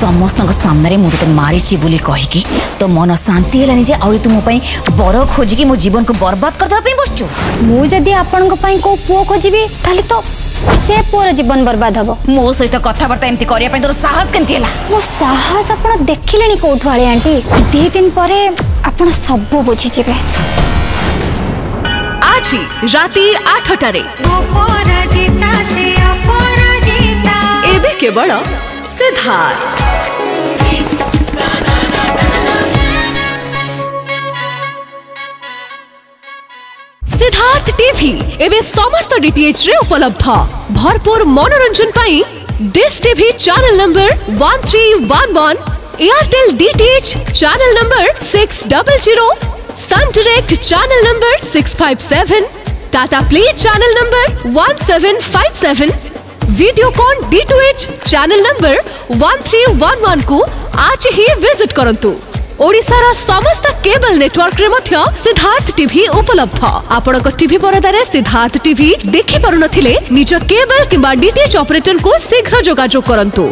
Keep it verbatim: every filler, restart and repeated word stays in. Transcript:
समस्त सामने मुझे तो मारिची बोली कहीकि तो मन शांति है जे तू मो बर खोजिकी मो जीवन को बर्बाद करदे बसचु मुझे आपण को पुओ खोजी खाली तो से पुओर जीवन बर्बाद हम मो सहित कथबार्ता एमती करने तोर साहस केमती मो साहस आप देखिले कौटू आले आंटी दी दिन पर आप सब बुझीजे आज राति आठटारे एबे केवल सिद्धार्थ। सिद्धार्थ टीवी एबे समस्त डीटीएच रे उपलब्ध भरपूर मनोरंजन पाई dish TV channel number one three one one, Airtel DTH channel number six double zero, Sun Direct channel number six five seven, Tata play channel number one seven five seven, Videocon D two H channel number one three one one को आज ही visit करंतु। ओडिशा रा समस्त cable network रे मध्य Siddharth TV उपलब्ध। आपण को TV परदा रे सिद्धार्थ टीवी देखि परुनथिले निज केबल किबा डीटीएच ऑपरेटर को शीघ्र जोगाजोग करंतु।